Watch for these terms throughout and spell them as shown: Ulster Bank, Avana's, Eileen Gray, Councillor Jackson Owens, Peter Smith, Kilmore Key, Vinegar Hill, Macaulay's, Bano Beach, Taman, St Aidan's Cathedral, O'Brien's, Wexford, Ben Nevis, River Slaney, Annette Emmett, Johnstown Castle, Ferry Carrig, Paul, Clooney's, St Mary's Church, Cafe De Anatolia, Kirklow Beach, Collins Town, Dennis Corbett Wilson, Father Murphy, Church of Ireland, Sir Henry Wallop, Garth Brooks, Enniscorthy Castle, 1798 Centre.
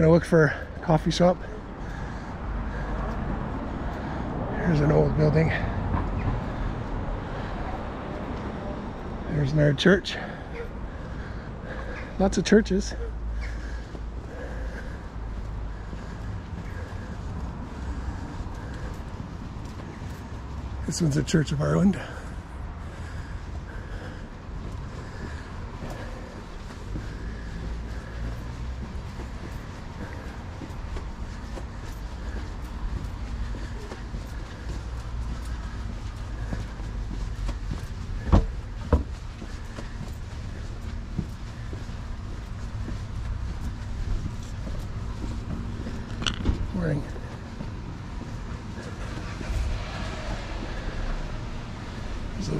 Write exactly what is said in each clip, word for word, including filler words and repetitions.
gonna look for a coffee shop. Here's an old building. There's another church. Lots of churches. This one's the Church of Ireland.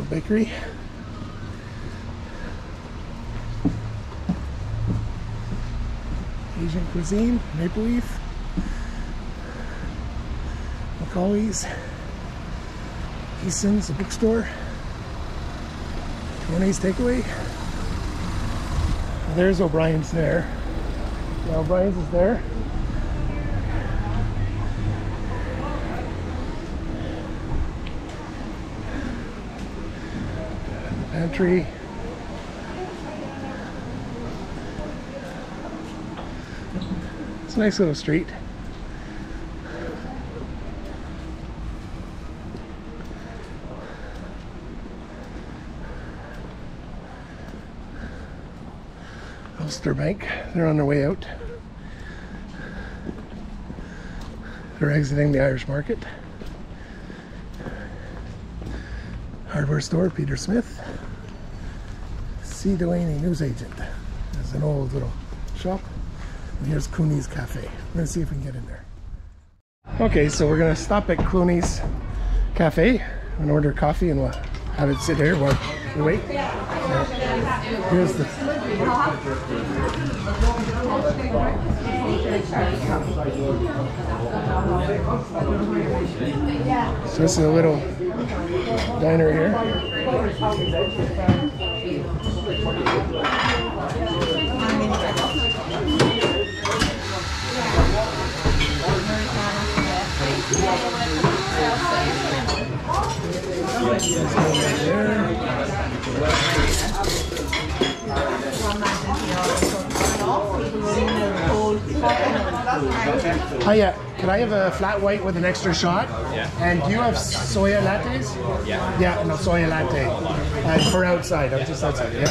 Bakery. Asian cuisine, maple leaf, Macaulay's, Easton's, a bookstore, Tony's Takeaway. There's O'Brien's there. Yeah, O'Brien's is there. Entry. It's a nice little street. Ulster Bank, they're on their way out. They're exiting the Irish market. Hardware store, Peter Smith. C. Delaney Newsagent. There's an old little shop. And here's Clooney's Cafe. We're gonna see if we can get in there. Okay, so we're gonna stop at Clooney's Cafe and order coffee, and we'll have it sit here while we wait. Here's the. So this is a little diner here. Hiya, can I have a flat white with an extra shot? Yeah. And do you have soya lattes? Yeah. Yeah, no, soya latte. And for outside, I'm just outside, yeah?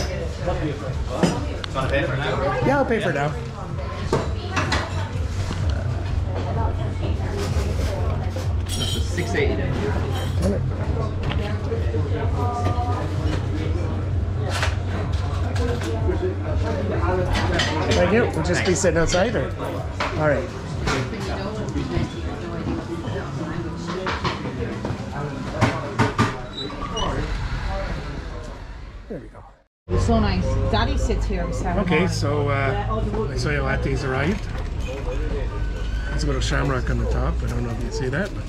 Yeah, I'll pay for it now. six eighty. Thank you. We'll just be sitting outside, or? All right. There we go. So nice. Daddy sits here himself. Okay, so uh, soya lattes arrived. It's a little shamrock on the top. I don't know if you can see that, but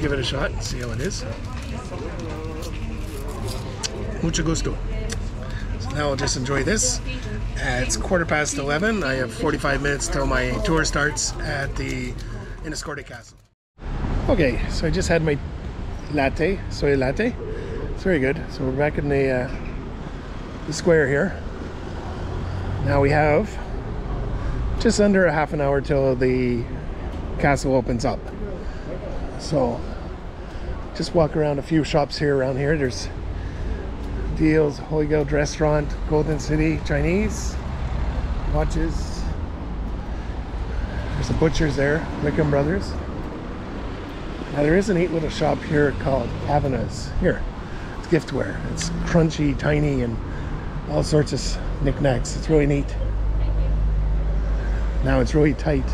give it a shot and see how it is. Mucho gusto. So now I'll just enjoy this. Uh, it's quarter past eleven. I have forty-five minutes till my tour starts at the Enniscorthy Castle. Okay, so I just had my latte, soy latte. It's very good. So we're back in the, uh, the square here. Now we have just under a half an hour till the castle opens up. So just walk around a few shops here around here. There's Deals, Holy Gold Restaurant, Golden City, Chinese, watches. There's a butcher's there, Wickham Brothers. Now there is a neat little shop here called Avana's. Here, it's giftware. It's crunchy, tiny, and all sorts of knickknacks. It's really neat. Now it's really tight.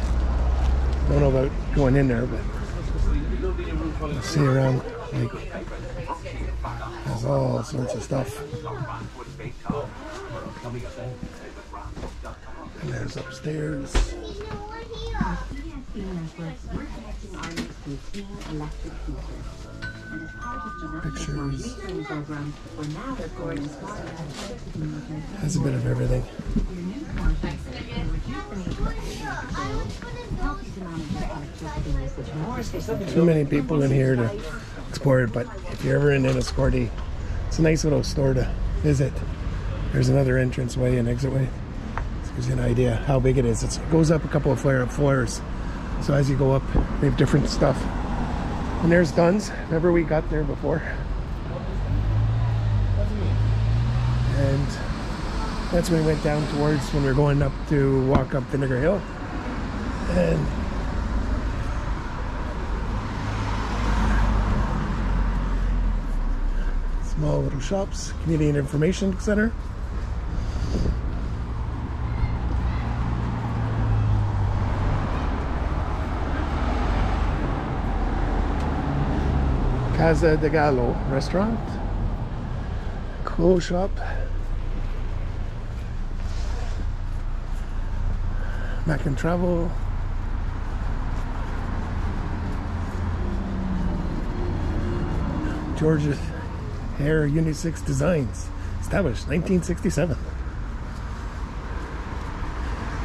Don't know about going in there, but let's see around. Like, there's all sorts of stuff. And there's upstairs. pictures. Has a bit of everything. Too many people in here to explore it, but if you're ever in Enniscorthy, it's a nice little store to visit. There's another entrance way and exit way. This gives you an idea how big it is. It's, it goes up a couple of flare up floors. So as you go up, they have different stuff. And there's Dunn's. Remember we got there before. And that's when we went down towards when we were going up to walk up Vinegar Hill. And small little shops, Canadian Information Centre. Casa de Gallo restaurant. Cool shop. Mac and Travel. George's Hair Unisex Designs. Established nineteen sixty-seven.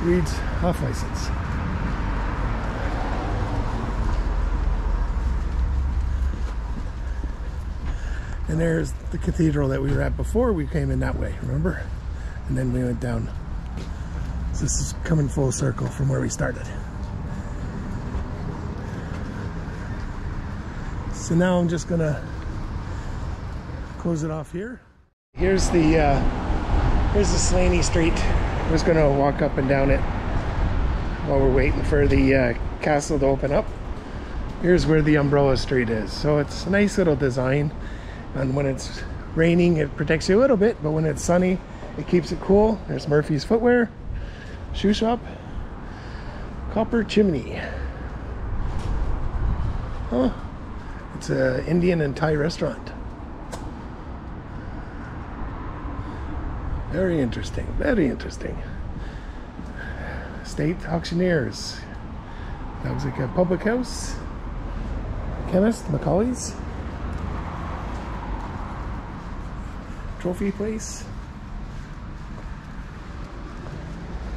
Reed's off license. And there's the cathedral that we were at before we came in that way, remember? And then we went down. So this is coming full circle from where we started. So now I'm just gonna close it off here. Here's the uh, here's the Slaney Street. I was gonna walk up and down it while we're waiting for the uh, castle to open up. Here's where the Umbrella Street is. So it's a nice little design. And when it's raining, it protects you a little bit, but when it's sunny, it keeps it cool. There's Murphy's Footwear, shoe shop, Copper Chimney. Huh? It's an Indian and Thai restaurant. Very interesting, very interesting. State Auctioneers. That was like a public house. Chemist, Macaulay's. Trophy place.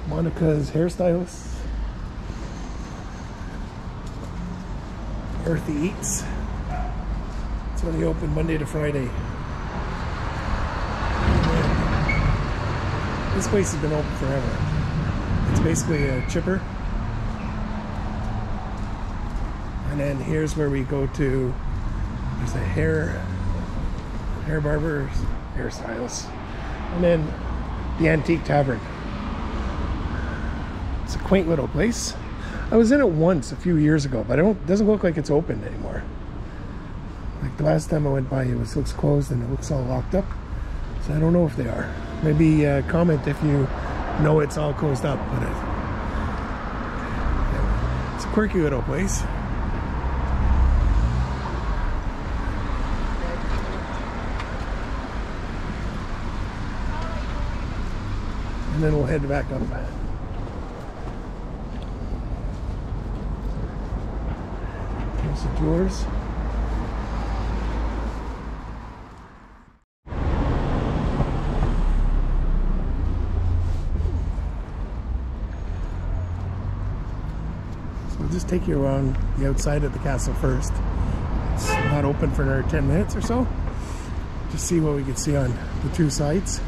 Monica's hairstylist. Earthy Eats. It's only open Monday to Friday. This place has been open forever. It's basically a chipper. And then here's where we go to. There's a hair, hair barber's. Hairstyles, and then the Antique Tavern. It's a quaint little place. I was in it once a few years ago, but I don't, it doesn't look like it's open anymore. Like the last time I went by, it was looks closed and it looks all locked up. So I don't know if they are. Maybe uh, comment if you know it's all closed up. But it, it's a quirky little place. And then we'll head back up. There's the jewelers. So we'll just take you around the outside of the castle first. It's not open for another ten minutes or so. Just see what we can see on the two sides.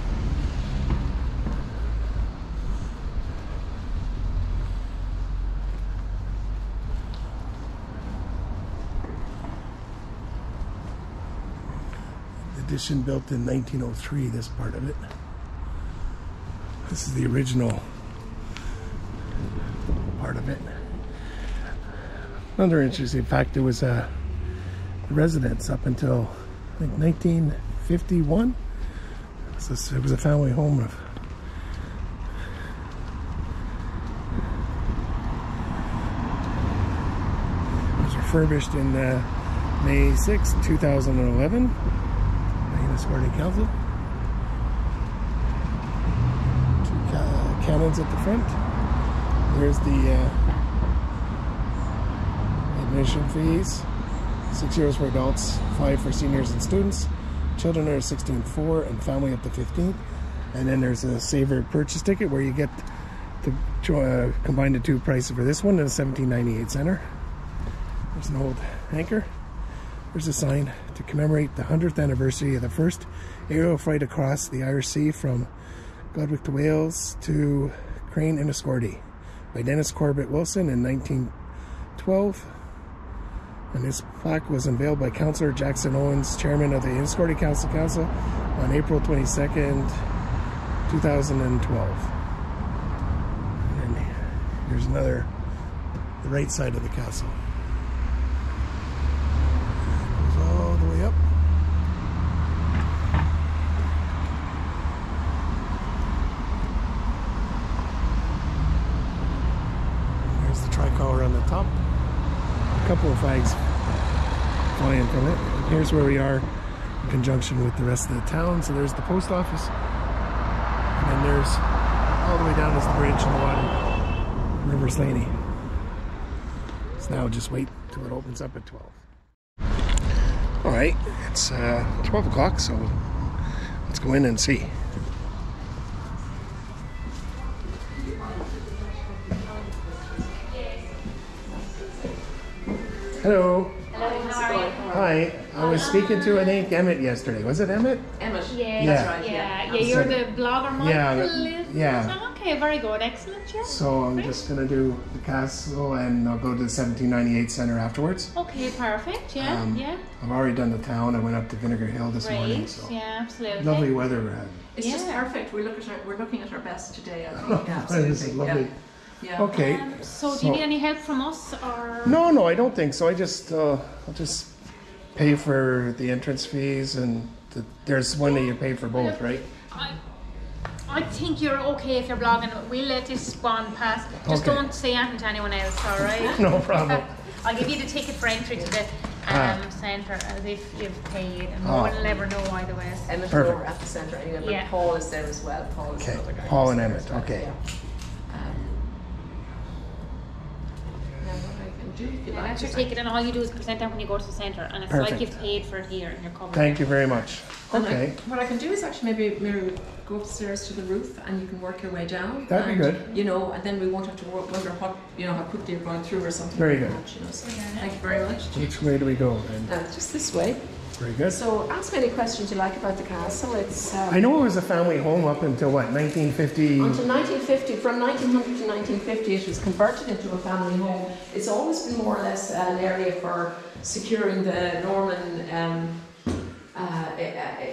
Addition built in nineteen oh three, this part of it. This is the original part of it. Another interesting fact, it was a residence up until like nineteen fifty-one. So it was a family home of it was refurbished in uh, May sixth two thousand eleven. Enniscorthy Castle. Two uh, cannons at the front. There's the uh, admission fees. Six years for adults, five for seniors and students. Children are sixteen four and family up to fifteen. And then there's a saver purchase ticket where you get to uh, combine the two prices for this one in a seventeen ninety-eight Centre. There's an old anchor. There's a sign to commemorate the hundredth anniversary of the first aerial flight across the Irish Sea from Godwick to Wales to Crane and Enniscorthy by Dennis Corbett Wilson in nineteen twelve. And this plaque was unveiled by Councillor Jackson Owens, chairman of the Enniscorthy Castle Council, on April twenty-second, two thousand twelve. And here's another, the right side of the castle. It goes all the way up. And there's the tricolor on the top. Couple of flags flying from it. Here's where we are in conjunction with the rest of the town. So there's the post office, and then there's all the way down is the bridge in the water, River Slaney. So now just wait till it opens up at twelve. All right, it's uh, twelve o'clock, so let's go in and see. Hello. Hello, how are you? Hi. I was speaking to Annette Emmett yesterday. Was it Emmett? Emmett. Yeah, yeah. That's right. Yeah, yeah. yeah you're so, the blogger, Michael. Yeah. yeah. Okay, very good. Excellent, yeah. So I'm Great. just going to do the castle and I'll go to the seventeen ninety-eight Centre afterwards. Okay, perfect. Yeah, um, yeah. I've already done the town. I went up to Vinegar Hill this Great. morning. So yeah, absolutely. Lovely weather we're having. It's yeah. just perfect. We look at our, we're looking at our best today. I think. Yeah, absolutely. It's lovely. Yeah. Yeah. Okay. Um, so, do you so, need any help from us, or? No, no, I don't think so. I just, uh, I'll just pay for the entrance fees, and the, there's one that you pay for both, right? I, I think you're okay if you're blogging. We'll let this one pass. Just okay. don't say anything to anyone else, all right? No problem. I'll give you the ticket for entry to the um, ah. centre as if you've paid, and no ah. one will ever know either way. Emmett over at the centre, anyway. Yeah. Paul is there as well. Paul is okay. the other guy. Paul and Emmett. Well. Okay. Yeah. Yeah, that's your ticket, and all you do is present that when you go to the centre, and it's Perfect. like you've paid for it here and you're covered. Thank you very much. Okay. I, what I can do is actually maybe maybe go upstairs to the roof, and you can work your way down. That'd and, be good. You know, and then we won't have to wonder what you know how quickly you're going through or something. Very like good. That, you know, so yeah. Thank you very much. Which way do we go then? Uh, just this way. Very good. So ask me any questions you like about the castle. It's. Um, I know it was a family home up until what, nineteen fifty? Until nineteen fifty. From nineteen hundred to nineteen fifty, it was converted into a family home. It's always been more or less an area for securing the Norman um, uh,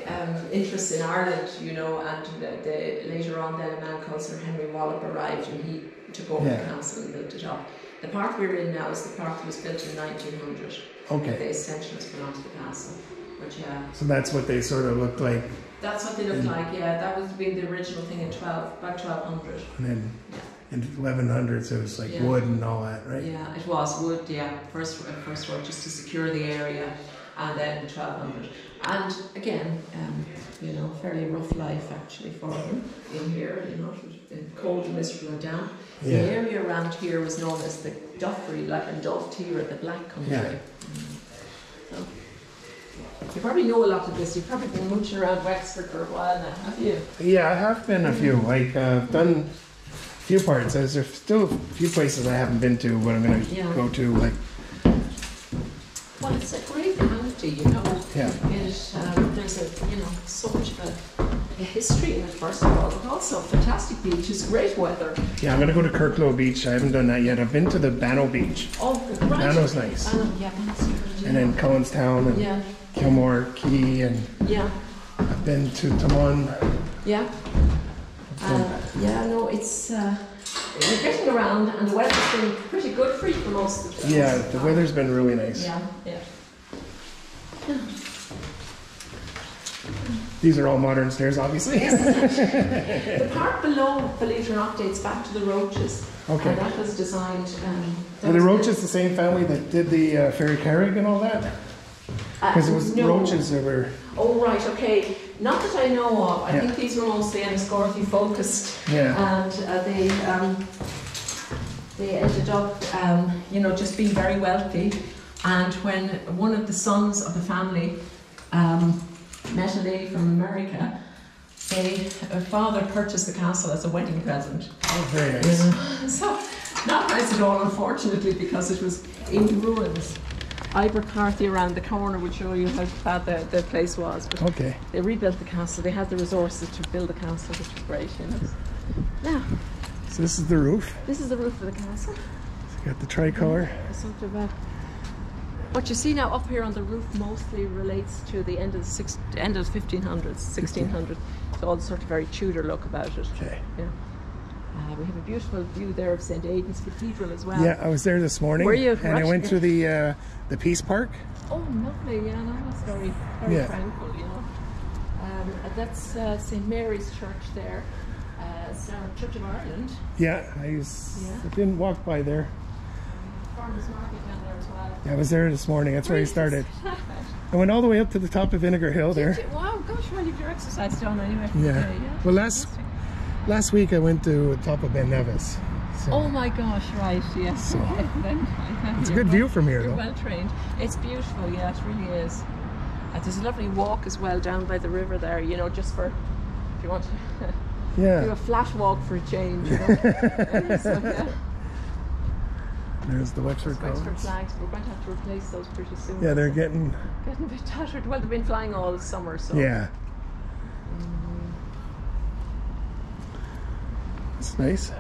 um, interests in Ireland, you know, and the, the, later on then a man called Sir Henry Wallop arrived and he took over yeah. the castle and built it up. The part we're in now is the part that was built in nineteen hundred. Okay. The essentials belong to the castle. Which, yeah. So that's what they sort of looked like. That's what they looked in, like, yeah. That would be the original thing in twelve, about twelve hundred. And then yeah. in eleven hundreds, it was like yeah. wood and all that, right? Yeah, it was wood. Yeah, first, first work just to secure the area, and then twelve hundred. And again, um, you know, fairly rough life actually for them in here. You know, cold and miserable and down. Yeah. The area around here was known as the Duffery, like in Dovetier, the Black Country. Yeah. Mm-hmm. So, you probably know a lot of this. You've probably been mooching around Wexford for a while now, have you? Yeah, I have been a few. Like, uh, I've done a few parts. There's still a few places I haven't been to, but I'm going to yeah. go to. Like, well, it's a great county, you know. Yeah. It, um, there's a, you know, so much of a, a history in it, first of all, but also fantastic beaches, great weather. Yeah, I'm going to go to Kirklow Beach. I haven't done that yet. I've been to the Bano Beach. Oh, right. Bano's nice. Uh, yeah, Bano's good. Yeah. And then Collins Town and. Yeah. Kilmore Key, and yeah, I've been to Taman. Yeah, uh, yeah, no, it's uh, you're getting around, and the weather's been pretty good for you for most of the time. Yeah, the weather's been really nice. Yeah, yeah. yeah. These are all modern stairs, obviously. Yes. The part below, believe it or not, dates back to the Roaches. Okay. And that was designed. Um, that Are the Roaches the, the same family that did the uh, Ferry Carrig and all that? Because uh, it was no. Roaches that were... Oh, right, okay. Not that I know of. I yeah. think these were mostly Enniscorthy focused. Yeah. And uh, they um, they ended up, um, you know, just being very wealthy. And when one of the sons of the family um, met a lady from America, they, a father purchased the castle as a wedding present. Oh, very nice. Yeah. So, not nice at all, unfortunately, because it was in ruins. Ibercarthy around the corner would show you how bad the, the place was. But okay. They rebuilt the castle. They had the resources to build the castle, which was great, you know. Yeah. So this is the roof? This is the roof of the castle. So you got the tricolour. Yeah, something about what you see now up here on the roof mostly relates to the end of the six, end of the fifteen hundreds, sixteen hundreds. So all the sort of very Tudor look about it. Okay. Yeah. Uh, we have a beautiful view there of St Aidan's Cathedral as well. Yeah, I was there this morning. Were you? And right? I went through the uh, the Peace Park. Oh, lovely! Yeah, no, that's very very yeah. tranquil, you know. Um, that's uh, St Mary's Church there. Uh, it's now Church of Ireland. Yeah, I, was, yeah. I didn't walk by there. Farmers Market down there as well. Yeah, I was there this morning. That's where I started. I went all the way up to the top of Vinegar Hill there. Did you? Wow, gosh, well you've your exercise done anyway. Yeah. Yeah, yeah. Well, last. Last week I went to the top of Ben Nevis. So. Oh my gosh, right, yes. So. It's a good view from here, though. You're well trained. It's beautiful, yeah, it really is. And there's a lovely walk as well down by the river there, you know, just for, if you want to yeah. do a flat walk for a change. You know? So, yeah. There's the Wexford flags. We're going to have to replace those pretty soon. Yeah, they're getting... Getting a bit tattered. Well, they've been flying all summer, so... Yeah. It's nice.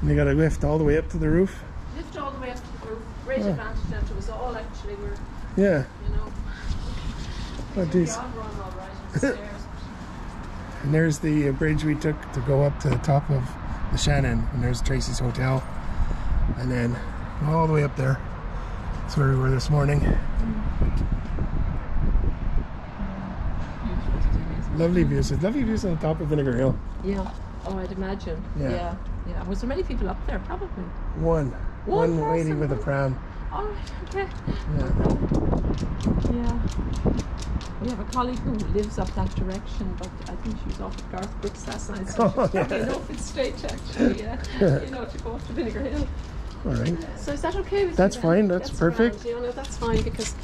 And they got a lift all the way up to the roof. Lift all the way up to the roof. Great oh. advantage down to us all, actually. We're, yeah. You know. Oh, geez. Right and there's the bridge we took to go up to the top of the Shannon. And there's Tracy's Hotel. And then all the way up there. That's where we were this morning. Mm. Lovely views. Lovely views on the top of Vinegar Hill. Yeah. Oh, I'd imagine. Yeah. Yeah. yeah. Was there many people up there? Probably. One. One, One lady with a pram. Oh, okay. Yeah. Yeah. We have a colleague who lives up that direction, but I think she was off at Garth Brooks last night, so oh, she's yeah. probably an open stretch, actually, yeah. you know, to go up to Vinegar Hill. All right. So is that okay with you? That's fine, that's perfect. You know, that's fine because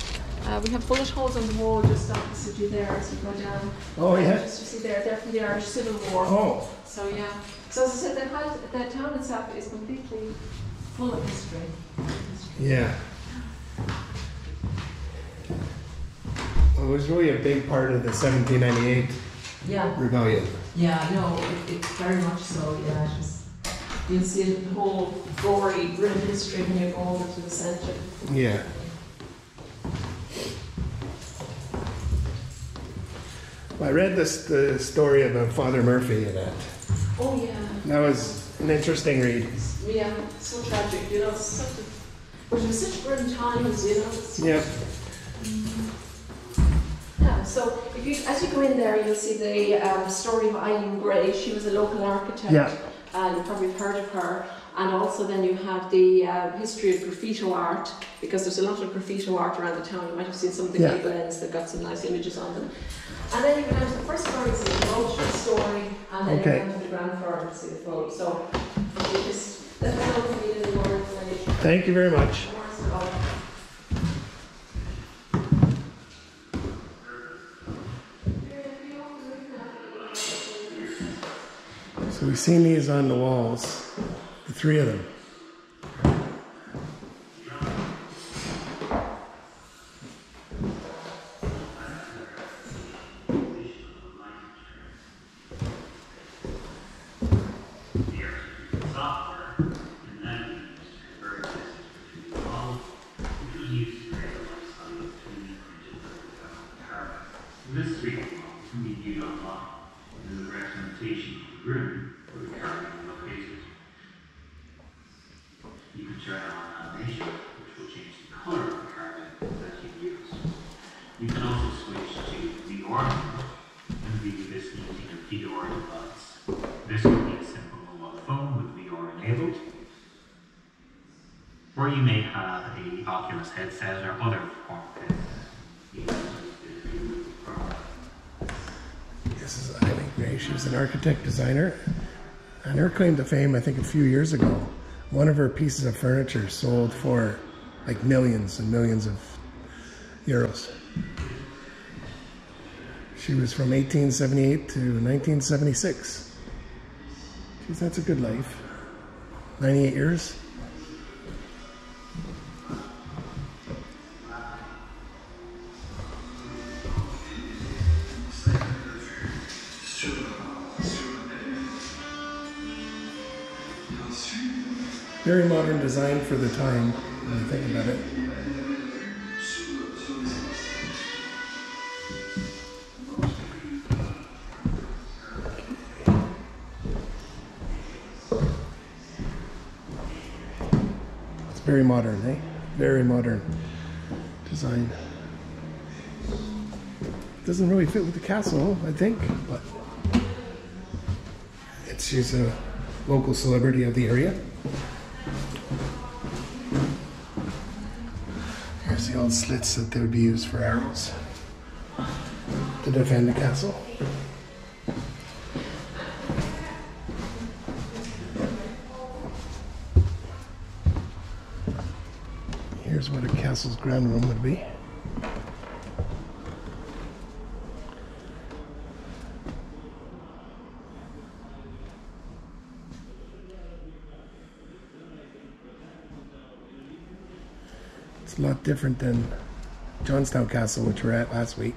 uh, we have bullet holes on the wall just opposite you there as we go down. Oh, yeah. Just you see there, they're from the Irish Civil War. Oh. So, yeah. So, as I said, the, the town itself is completely full of history. history. Yeah. Well, it was really a big part of the seventeen ninety-eight yeah. rebellion. Yeah, no, it, it very much so, yeah. It was, you'll see the whole gory, grim history when you go over to the centre. Yeah. Well, I read this the story about Father Murphy in that. Oh, yeah. That was an interesting read. Yeah, so tragic, you know. Such a, but it was such grim times, you know. Yeah. Yeah, so if you, as you go in there, you'll see the um, story of Eileen Gray. She was a local architect. Yeah. And you've probably heard of her, and also then you have the uh, history of graffito art, because there's a lot of graffito art around the town. You might have seen some of the yeah. gable ends that got some nice images on them. And then you go down to the first story, it's a cultural story, and then okay. you go down to the ground floor and see the full. So you just let that all be in the words. Thank you very much. So we've seen these on the walls, the three of them. Missus Eileen Gray. She was an architect designer, and her claim to fame, I think a few years ago, one of her pieces of furniture sold for like millions and millions of euros. She was from eighteen seventy-eight to nineteen seventy-six. Jeez, that's a good life. ninety-eight years. Very modern design for the time, when you think about it. It's very modern, eh? Very modern design. Doesn't really fit with the castle, I think, but it's she's a local celebrity of the area. Here's the old slits that they would be used for arrows to defend the castle. Here's what a castle's ground room would be. It's a lot different than Johnstown Castle, which we were at last week.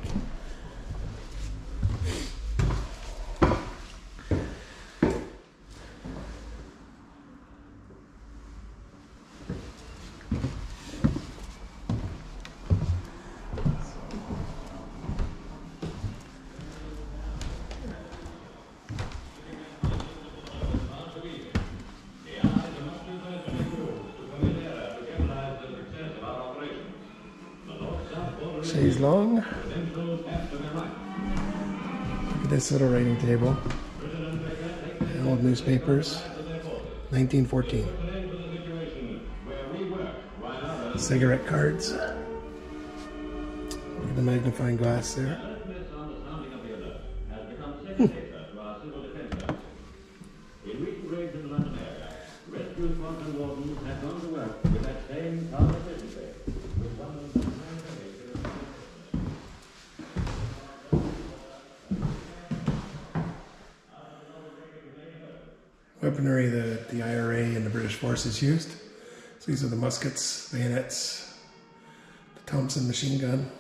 She's long. Look at this little writing table. And old newspapers. nineteen fourteen. Cigarette cards. Look at the magnifying glass there. Hmm. Weaponry that the I R A and the British forces used. So these are the muskets, bayonets, the Thompson machine gun.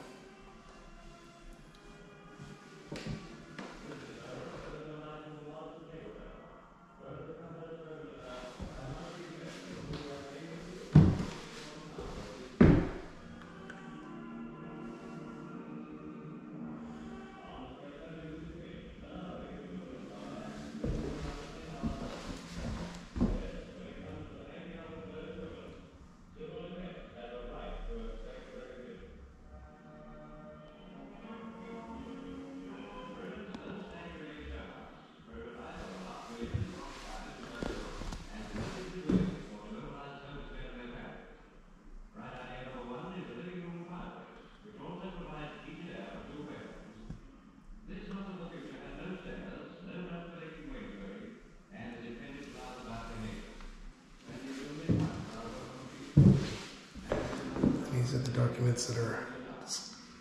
Documents that are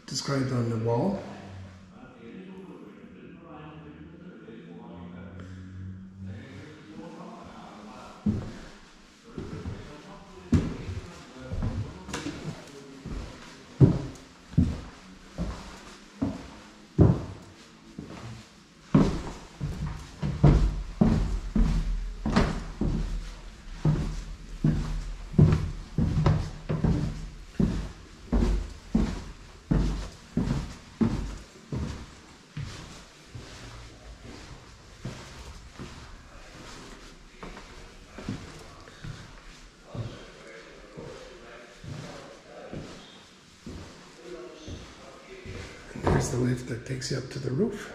described on the wall. The lift that takes you up to the roof.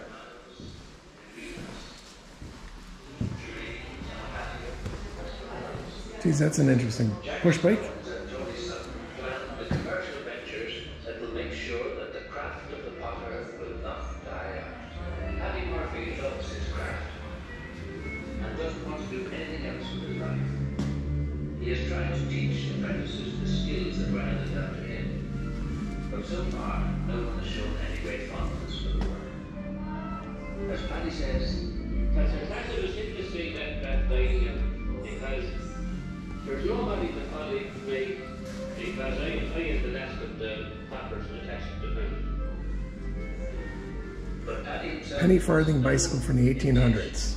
Geez, that's an interesting push bike. That will make sure that the craft of the potter will not die out. Father Murphy He has tried to teach apprentices the skills that were handed down to him, but so far no one has shown any great fondness for the work. As Paddy says, that's it was interesting that that lady, because there's nobody to follow me, because I I am the last of the pappers attached to me. Penny farthing bicycle from the eighteen hundreds.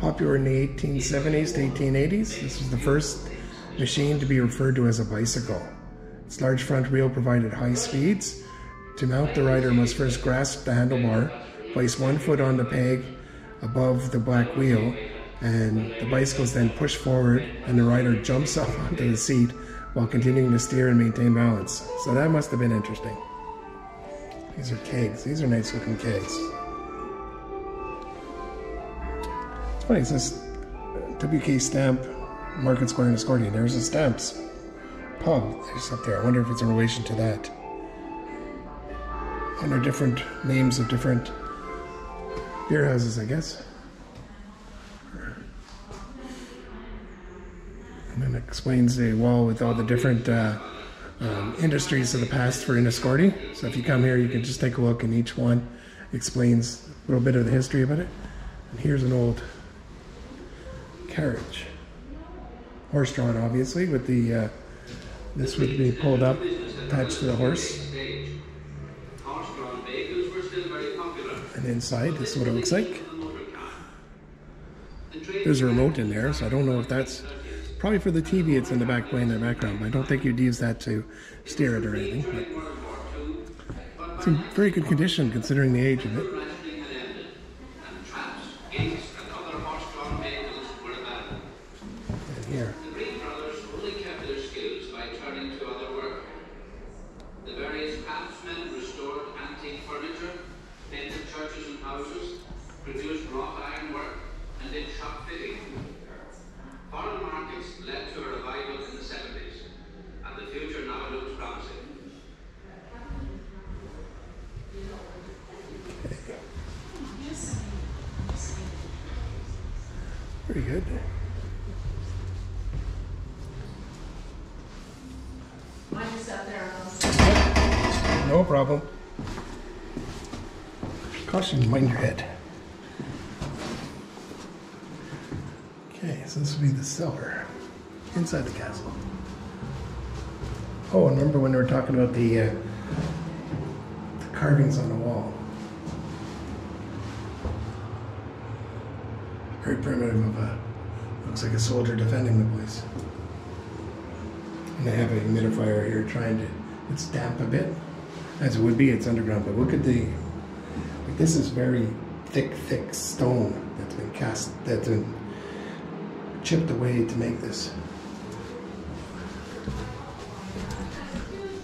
Popular in the eighteen seventies to eighteen eighties, this was the first machine to be referred to as a bicycle. Its large front wheel provided high speeds. To mount, the rider must first grasp the handlebar, place one foot on the peg above the back wheel, and the bicycle is then pushed forward and the rider jumps up onto the seat while continuing to steer and maintain balance. So that must have been interesting. These are kegs. These are nice looking kegs. It's funny, it says W K Stamp, Market Square in Enniscorthy, and there's the Stamps pub just up there. I wonder if it's in relation to that. And there are different names of different beer houses, I guess. And then it explains the wall with all the different uh, um, industries of the past for Enniscorthy. So if you come here, you can just take a look, and each one explains a little bit of the history about it. And here's an old carriage, horse-drawn, obviously, with the uh, this would be pulled up, attached to the horse. And inside, this is what it looks like. There's a remote in there, so I don't know if that's probably for the T V. It's in the back way in the background, but I don't think you'd use that to steer it or anything. But it's in very good condition considering the age of it. And here. Very good. Mine is out there also. No problem. Caution, mind your head. Okay, so this would be the cellar inside the castle. Oh, and remember when we were talking about the, uh, the carvings on the wall? Very primitive of a, looks like a soldier defending the place. And they have a humidifier here trying to, it's damp a bit, as it would be, it's underground, but look at the, like this is very thick, thick stone that's been cast, that's been chipped away to make this.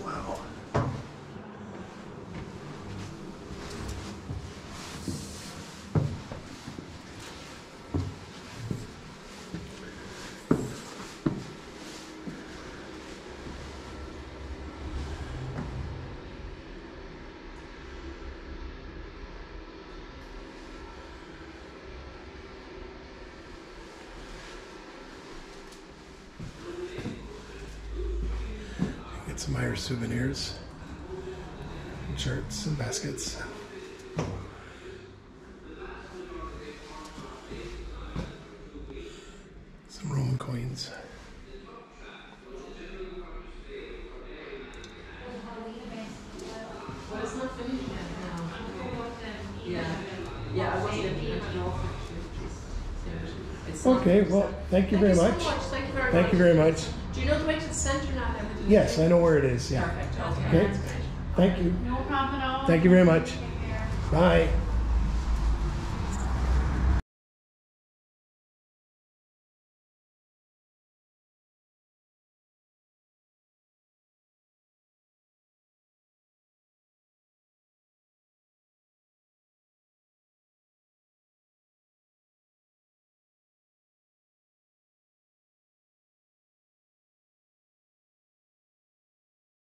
Wow. Some Irish souvenirs, shirts and baskets. Some Roman coins. Well, it's not finished yet now. Yeah. Yeah, I wasn't at all. Okay, well, thank you very much. Thank you very much. Do you know the way to the centre now? Yes, I know where it is. Yeah. Perfect. Okay. Okay. Thank you. No problem at all. Thank you very much. Bye.